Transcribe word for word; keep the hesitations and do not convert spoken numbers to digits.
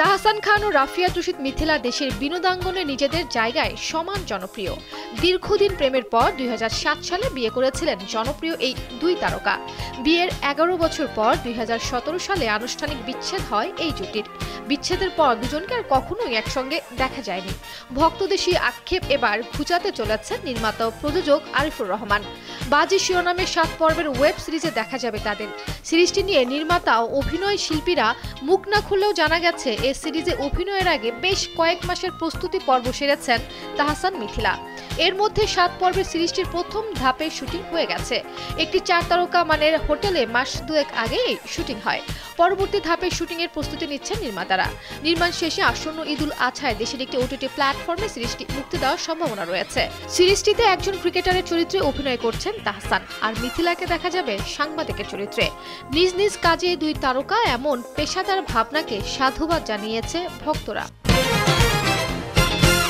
তাহসান খান ও রাফিয়া তুশিত মিথিলা দেশের বিনোদাঙ্গনে নিজেদের জায়গায় সমান জনপ্রিয়। দীর্ঘদিন প্রেমের পর দুই হাজার সাত সালে বিয়ে করেছিলেন জনপ্রিয় এই দুই তারকা। বিয়ের এগারো বছর পর দুই হাজার সতেরো সালে আনুষ্ঠানিক বিচ্ছেদ হয় এই জুটির। বিচ্ছেদের পর দুজনকে আর কখনোই একসঙ্গে দেখা যায়নি। ভক্তদেশী আক্ষেপ এবার ঘুচাতে চলেছেন নির্মাতা ও প্রযোজক আরিফুর রহমান। বাজী শিরোনামের সাত পর্বের ওয়েব সিরিজে দেখা যাবে তাদের। সিরিজটি নিয়ে নির্মাতা ও অভিনয় শিল্পীরা মুখ না খুললেও জানা গেছে এ সিরিজে অভিনয়ের আগে বেশ কয়েক মাসের প্রস্তুতি পর্ব সেরেছেন তাহসান মিথিলা। এর মধ্যে সাত পর্বের সিরিজটির প্রথম ধাপে শুটিং হয়ে গেছে। একটি চার তারকা মানের হোটেলে মাস দুয়েক আগে শুটিং হয়। পরবর্তী ধাপে শুটিংয়ের প্রস্তুতি নিচ্ছেন নির্মাতারা। নির্মাণ শেষে আসন্ন ঈদুল আজহায় দেশের একটি ওটিটি প্ল্যাটফর্মে সিরিজটি মুক্তি দেওয়ার সম্ভাবনা রয়েছে। সিরিজটিতে একজন ক্রিকেটারের চরিত্রে অভিনয় করছেন তাহসান, আর মিথিলাকে দেখা যাবে সাংবাদিকের চরিত্রে। নিজ নিজ কাজে দুই তারকা এমন পেশাদার ভাবনাকে সাধুবাদ জানিয়েছে ভক্তরা।